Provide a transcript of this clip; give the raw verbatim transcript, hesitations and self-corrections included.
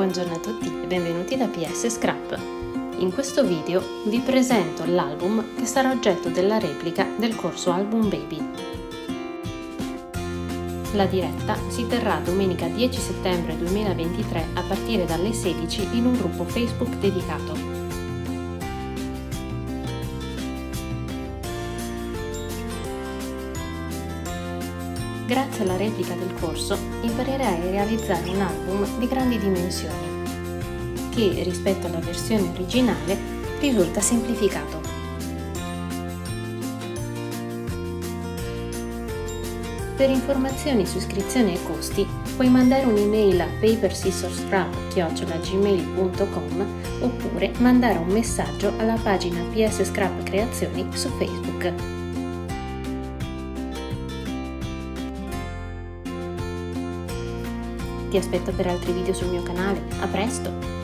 buongiorno a tutti e benvenuti da P S Scrap. In questo video vi presento l'album che sarà oggetto della replica del corso Album Baby. La diretta si terrà domenica dieci settembre duemilaventitré a partire dalle sedici in un gruppo Facebook dedicato. Grazie alla replica del corso imparerai a realizzare un album di grandi dimensioni, che rispetto alla versione originale risulta semplificato. Per informazioni su iscrizione e costi puoi mandare un'email a paper scissors scrap chiocciola gmail punto com oppure mandare un messaggio alla pagina P S Scrap Creazioni su Facebook. Ti aspetto per altri video sul mio canale, a presto!